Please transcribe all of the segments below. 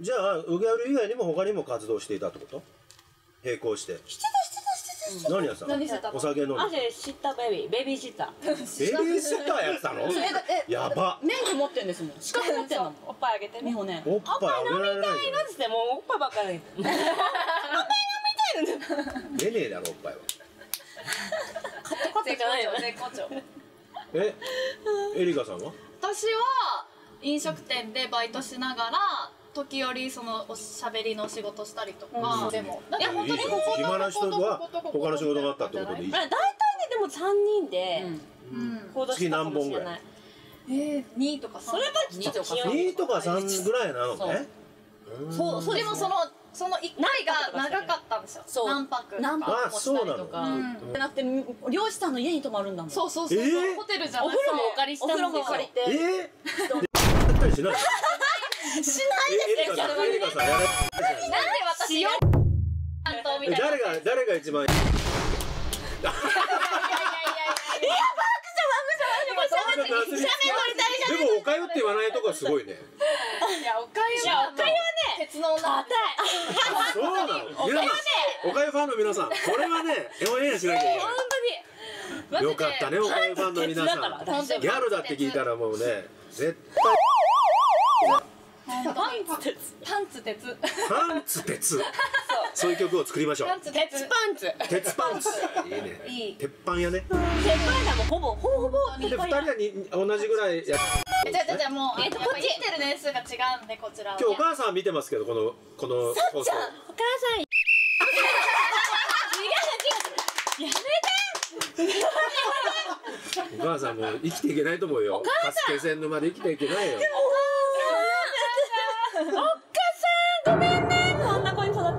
じゃあウギャル以外にも他にも活動していたってこと？並行してしてた。何やさん？お酒飲んで。あれシッターベビーシッター。ベビーシッターやってたの？やば。免許持ってんですもん。しかも持ってんの。おっぱいあげてみほね。おっぱい飲みたいなつってもうおっぱいばっかり。おっぱい飲みたいの。出ねえだろおっぱいは。買ってこってかないよね。え、エリカさんは？私は飲食店でバイトしながら。時折そのおしゃべりの仕事したりとか、でもいや本当に暇な人は他の仕事があったってことでいい。大体ねでも3人で行動してたかもしれない。2とか3、それは2とか3ぐらいなのね。そうそう、でもその1回が長かったんですよ。何泊もしたりとか。だって漁師さんの家に泊まるんだもん。そうそうそう、ホテルじゃなくてお風呂もお借りしたんですよ。お風呂も借りて。やったりしない。しないですよ。なんで私よ。誰が一番。いやバクちゃん写メ撮りたい。でもおかゆって言わないとこすごいね。いやおかゆはね鉄の女。そうなの。おかゆファンの皆さん、これはね応援しなきゃいけない。本当に。よかったねおかゆファンの皆さん。ギャルだって聞いたらもうね絶対。パンツ鉄そういう曲を作りましょう。鉄パンツいいね。鉄板やね。鉄板だもん。ほぼで2人は同じぐらいや。じゃもうやっぱ生きてる年数が違うんでこちら。今日お母さん見てますけどこのお母さん。違うやめて。お母さんも生きていけないと思うよ。カスケ線のまで生きていけないよ。おっかさんごめんね、こんな子に育て。ここ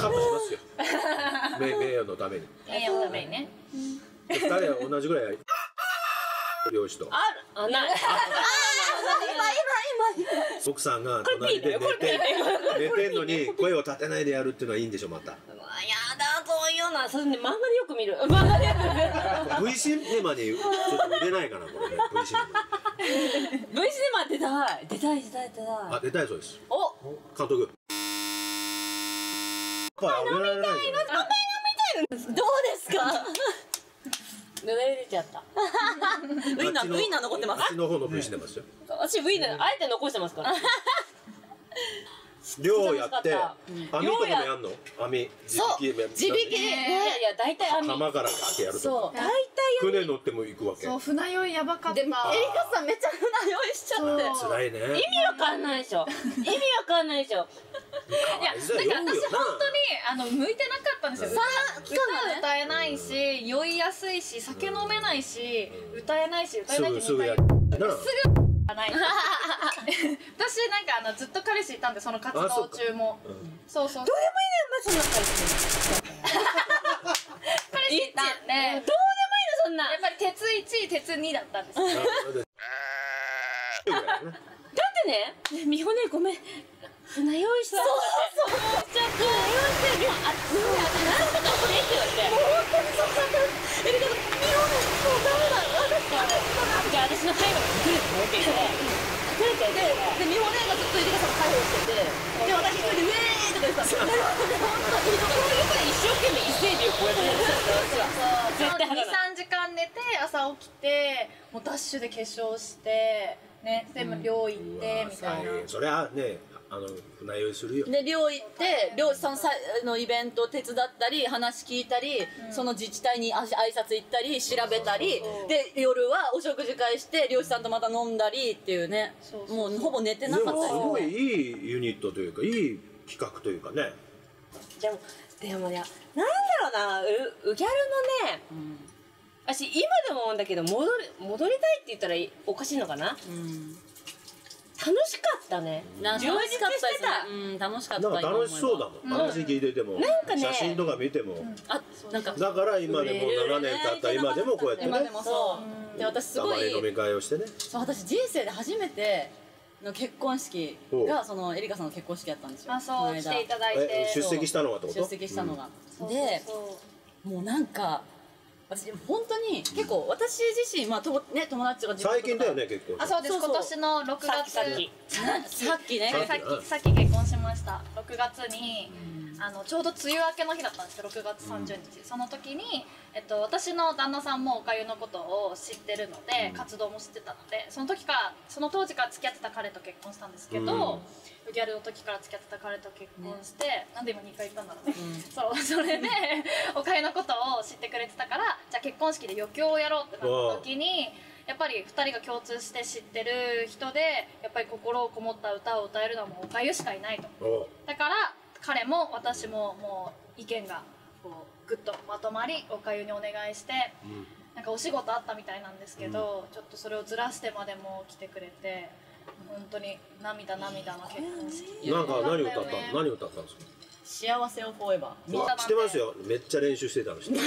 カットしますよ。名誉のために。名誉のためにね。二人は同じぐらい。漁師と。あ、ない。今。奥さんが隣で寝てんのに声を立てないでやるっていうのはいいんでしょまた。やだそういうのはそれね漫画でよく見る。漫画でよく見る。V シネマにちょっと出ないかなこれね V シネマ。V シネマ出たい。あ、出たいそうです。お、監督。飲みたいの。どうですか。濡れちゃった。ウインナー残ってます。あっちの方の V シネマですよ。私ウインナーあえて残してますから。漁やって、網とかもやんの？網、地引きで、いやだいたい網。浜からかけやるとか。船乗っても行くわけ。そう船酔いやばかった。でもエリカさんめっちゃ船酔いしちゃって。辛いね。意味わかんないでしょ。いやなんか私本当に向いてなかったんですよ。歌歌えないし、酔いやすいし、酒飲めないし、歌えないし。すぐ。ない私なんかずっと彼氏いたんでその活動中もそうどうでもいいねんまずの彼氏いたんでどうでもいいのそんなやっぱり鉄1鉄2だったんですだってね美穂ねごめん船用意したそうじゃあ船用意してるあっちなんとかこれって言われてもうホントにそうだったえでも美穂ねもうダメだじゃあ私の背後に来るって言ってで美穂ねがずっとエリカさんを介抱しててで私一人でウェーとか言ってたそういうことで一生懸命一斉にこうやってやってたんですよ2、3時間寝て朝起きてもうダッシュで化粧してねで寮行ってみたいなそれはね船酔いするよで寮行って漁師さんのイベント手伝ったり話聞いたりその自治体に挨拶行ったり調べたりで夜はお食事会して漁師さんとまた飲んだりっていうねもうほぼ寝てなかったよすごいいいユニットというかいい企画というかねでもねなんだろうなウギャルのね私今でも思うんだけど戻りたいって言ったらおかしいのかなしかったね。楽しかったですね。うん、楽しかった。なんか楽しそうだもん。話聞いてても、写真とか見ても、あ、なんかだから今でも7年経った今でもこうやってね。今でもそう。で私すごい飲み会をしてね。そう、私人生で初めての結婚式がそのエリカさんの結婚式やったんですよ。あ、そうしていただいて。出席したのがってこと？出席したのが。で、もうなんか。私本当に結構私自身まあとね友達が最近だよね結構。あ、そうです。今年の6月、さっき結婚しました。6月にちょうど梅雨明けの日だったんですけど、6月30日、その時に私の旦那さんもおかゆのことを知ってるので活動も知ってたので、その当時から付き合ってた彼と結婚したんですけど、ギャルの時から付き合ってた彼と結婚して、なんで今2回言ったんだろうね。そう、それでおかゆのことを知ってくれてたから、じゃあ結婚式で余興をやろうってなった時に、やっぱり2人が共通して知ってる人で、やっぱり心をこもった歌を歌えるのはもうおかゆしかいないと。だから彼も私ももう意見がこうグッとまとまり、おかゆにお願いして、なんかお仕事あったみたいなんですけど、ちょっとそれをずらしてまでも来てくれて、本当に涙涙の結婚式。なんか何歌った？何歌ったんですか？幸せをフォーエバー。知ってますよ。めっちゃ練習してたの。そう、だ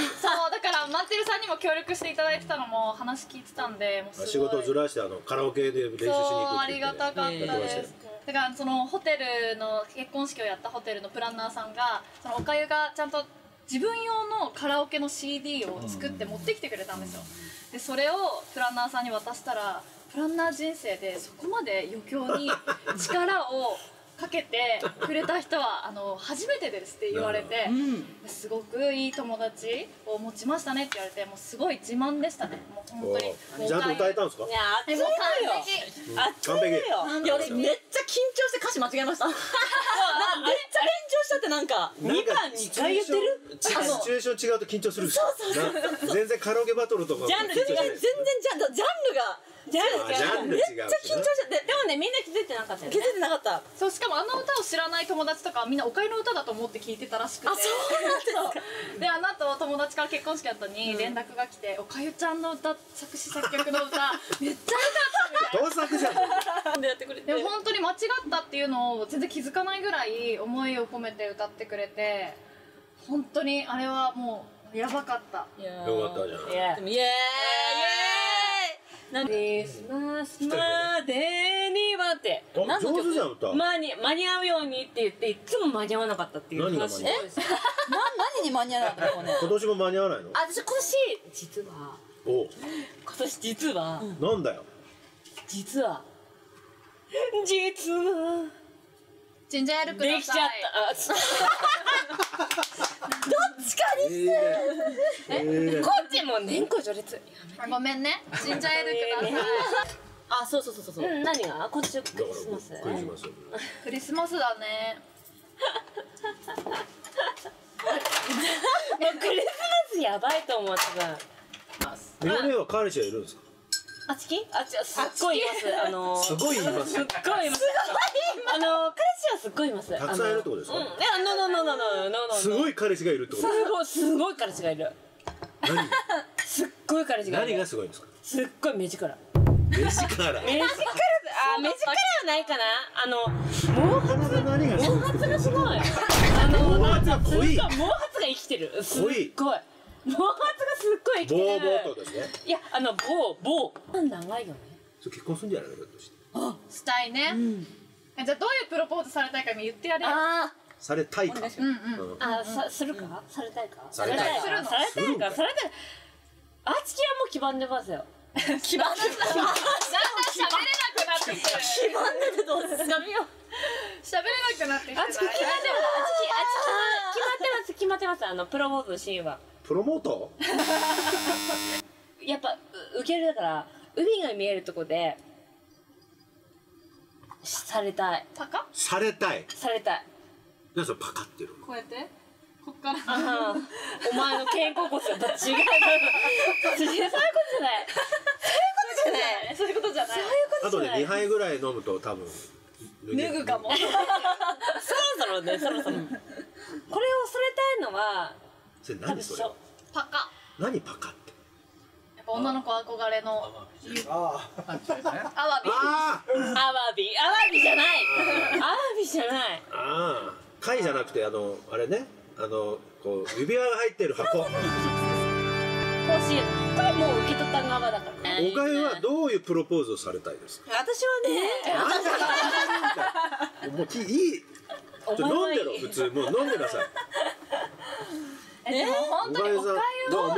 からマッテルさんにも協力していただいてたのも話聞いてたんで、もうすごい仕事をずらしてカラオケで練習しに行くって言って、そう、ありがたかったです。だからそのホテルの結婚式をやったホテルのプランナーさんが、そのおかゆがちゃんと自分用のカラオケの CD を作って持ってきてくれたんですよ。でそれをプランナーさんに渡したら、プランナー人生でそこまで余興に力をかけてくれた人は初めてですって言われて、すごくいい友達を持ちましたねって言われて、もうすごい自慢でしたね。もう本当に。ちゃんと歌えたんですか？いや、熱いのよ。熱いのよ。いや、俺めっちゃ緊張して歌詞間違えました。めっちゃ緊張しちゃってなんか2番2回言ってる。シチュエーション違うと緊張する。そう。全然カラオケバトルとか。ジャンルが。めっちゃ緊張しちゃって。でもね、みんな気づいてなかったよね。気づいてなかった。そう、しかも歌を知らない友達とかみんなおかゆの歌だと思って聞いてたらしくて。あ、そうなんですか。で、あの後友達から結婚式あったに連絡が来て、おかゆちゃんの歌、作詞作曲の歌、めっちゃ良かったみたいな。同作じゃん。でやってくれて。でも本当に間違ったっていうのを全然気づかないぐらい思いを込めて歌ってくれて、本当にあれはもうやばかった。よかったじゃん。イエーイ。イエーイ。クリスマスまでにはって上手じゃん。歌間に合うようにって言って、いつも間に合わなかったっていう話。何に間に合わなかったの？今年も間に合わないの？私今年実はなんだよ。実はジンジャーエールください。できちゃった。どっちかにして。こっちも年功序列。ごめんね。ジンジャーエールください。あ、そう。何が？こっちクリスマス。クリスマスだね。もうクリスマスやばいと思ってます。メガネは彼氏はいるんですか？あちき？あちきすっごいいます。すごいいます。すっごいいます。彼氏はすっごいいます。たくさんいるってことですか？うん。No。すごい彼氏がいるってことですか？すごい彼氏がいる。何？すっごい彼氏がいる。何がすごいんですか？すっごい目力。目力はないかな。毛髪がすごい。毛髪が生きてる。すっごい。毛髪がすっごい生きてる。いや、長いよね。それ結婚するんじゃないの？ひょっとして。あ、したいね。じゃあどういうプロポーズされたいか言ってやれよ。されたいか。あ、するか？されたいか？されたいか？されたいか？されたい。あちきはもう基盤でますよ。基盤でます。だんだん喋れなくなってきてる。基盤でどうですか？喋れなくなってきてる。あちき決まってます。プロポーズシーンは。プロモート？やっぱウケる。だから海が見えるとこでされたい。パカ？されたい。何それパカっていうの？こうやってこっから。お前の肩甲骨と違う。そういうことじゃない。そういうことじゃない。あとね2杯ぐらい飲むと多分脱ぐかも。そろそろ。これをされたいのは。それ何それ？パカ。何パカって？ぱ女の子憧れのアワビじゃない貝じゃなくてあれねこう指輪が入ってる箱欲しい。これもう受け取った側だからね。おかゆはどういうプロポーズをされたいですか？私はねもういい飲んでろ普通もう飲んでなさい。でも本当におかゆは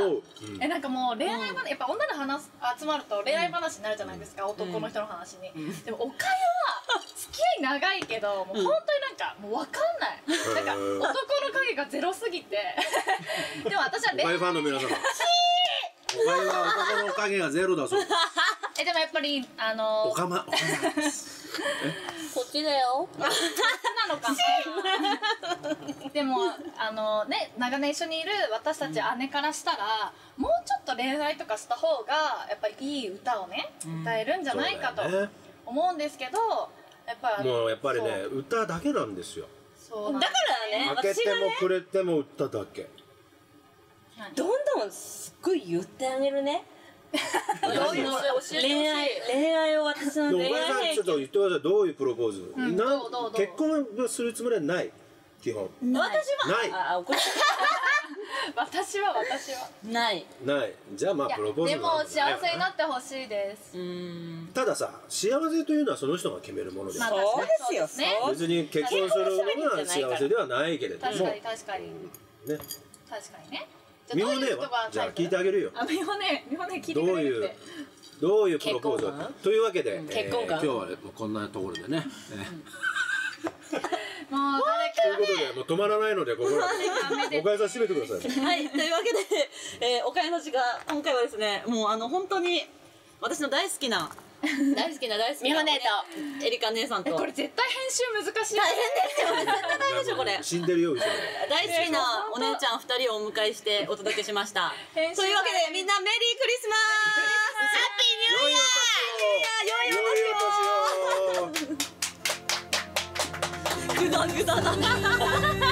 なんかもう恋愛話やっぱ女の話集まると恋愛話になるじゃないですか、男の人の話に。でもおかゆは付き合い長いけどもう本当になんかもう分かんない、なんか男の影がゼロすぎて。でも私は恋愛ファンの皆様、おかゆは男の影がゼロだそうです。でもやっぱりおかまこっちだよ。なのかな。でもね、長年一緒にいる私たち姉からしたら、もうちょっと恋愛とかした方がやっぱりいい歌をね歌えるんじゃないかと思うんですけど、もうやっぱりね歌だけなんですよ。だからね、開けてもくれても歌だけ。どんどんすっごい言ってあげるね。恋愛を私の恋愛。ちょっと言ってください。どういうプロポーズ？結婚するつもりはない。基本。私はない。ない。じゃあまあプロポーズ。でも幸せになってほしいです。たださ、幸せというのはその人が決めるものです。そうですよね。別に結婚するのが幸せではないけれども。確かにね。美穂ね、じゃあ聞いてあげるよ。美穂ね、聞いてくれるって。どういうプロポーズだった？というわけで、今日はこんなところでね。もう誰かね。ということで、もう止まらないので、ここでおかゆさん締めてください。はい、というわけで、おかゆの時間、今回はですね、もう本当に私の大好きな美穂姉とエリカ姉さんと、これ絶対編集難しい、大変ですよ、絶対大変でしょこれ、死んでるよ大好きなお姉ちゃん2人をお迎えしてお届けしました。というわけでみんなメリークリスマス、ハッピーニューイヤー、良いお年を。グダグダだな。